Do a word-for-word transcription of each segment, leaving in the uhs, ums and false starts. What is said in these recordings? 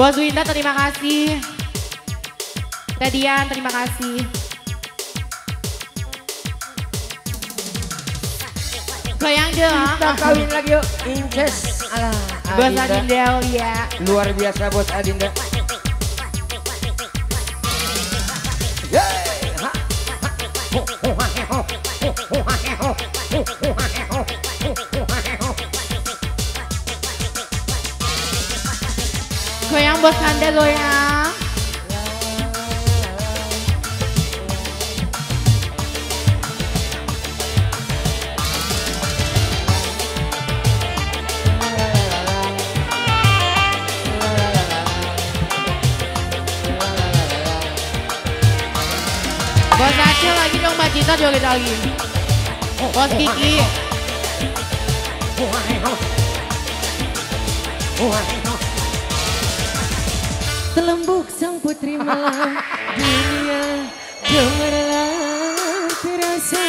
Bos Winda terima kasih. Tadian terima kasih. Goyang dong. Kita kawin lagi yuk. Inces ala Bos Adinda ya. Luar biasa Bos Adinda. Goyang Bos Adinda goyang. Bos Acil lagi dong, Mbak Cita joget lagi. Bos Kiki. Telembuk sang putri malam dunia gemerlap terasa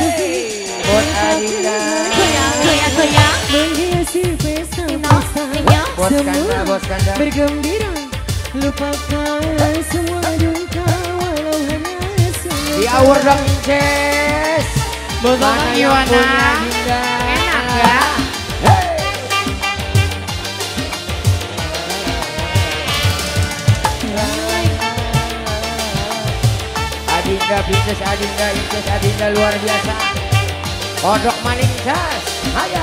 sepi. Bos Adinda. Goyang, goyang, goyang. Menghiasi pesta pesta. Bos Kanda, Bos Kanda. Bergembira, lupakan semua duka. Di awal dong Inces. Mana Iwana. Enak ya. Adinda, Inces Adinda, Inces Adinda luar biasa. Kodok maling Inces. Ayo.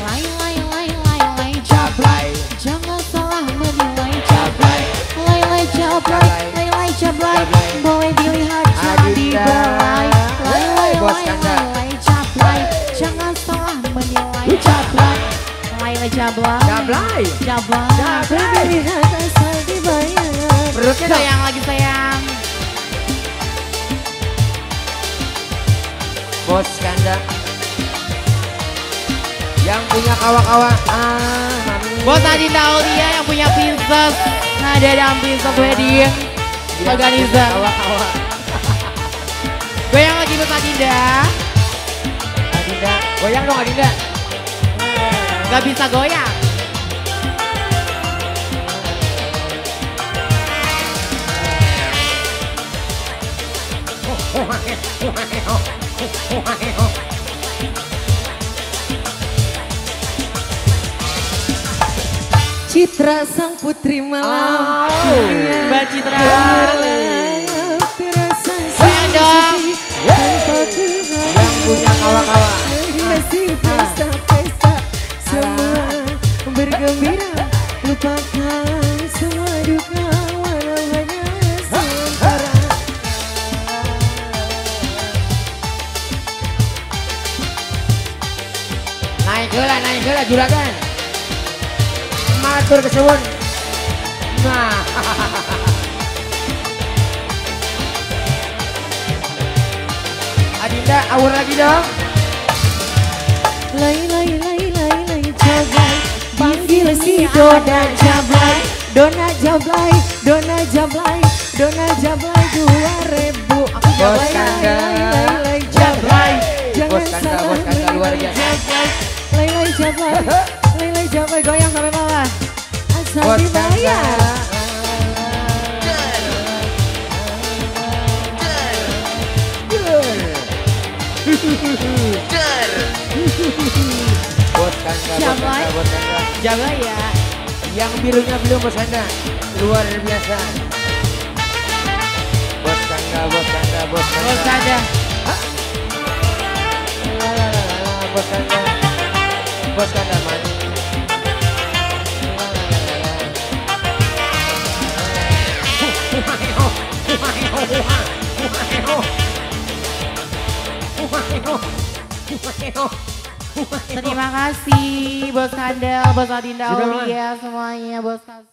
Lai lai lai lai lai jablay. Jangan salah menilai jablay. Lai lai jablay. Jablay, boleh dilihat jadi belai. Lai lai lai jablay, jangan salah menilai jablay. Lai lai jablay, jablay, jablay, boleh dilihat jadi belai. Perutnya sayang lagi sayang. Bos Kanda, yang punya kawa-kawa. Bos Adinda Aulia yang punya Princess. Nah ada Princess wedding. Organizer goyang lagi buat Adinda. Adinda goyang dong Adinda. Gak bisa goyang. Citra sang putri malam. Oh, Mbak Citra. Goyang dong. Yang punya kawa-kawa. Masih pesta-pesta. Semua bergembira. Lupakan semua duka. Walau hanya sementara. Naik gula, naik gula juragan. Matur kesuwun. Nah. Adinda awur lagi dong. Lai lai lai lai lai jablay. Panggil si Dona Jablay. Dona Jablay, Dona Jablay, Dona Jablay dua ribu. Aku jablay lai lai lai jablay. Jangan salah menilai jablay. Lai lai jablay. Jablay goyang sampai bawah. Asal dibayar. Jablay, Jablay ya. Yang birunya belum bersanda. Luar biasa. Bos Kanda, Bos Kanda, Bos Kanda. Bos Kanda. Bos Kanda. Bos Kanda maju. Terima kasih Bos Kandel, Bos Adinda Aulia semuanya Bos Kandel.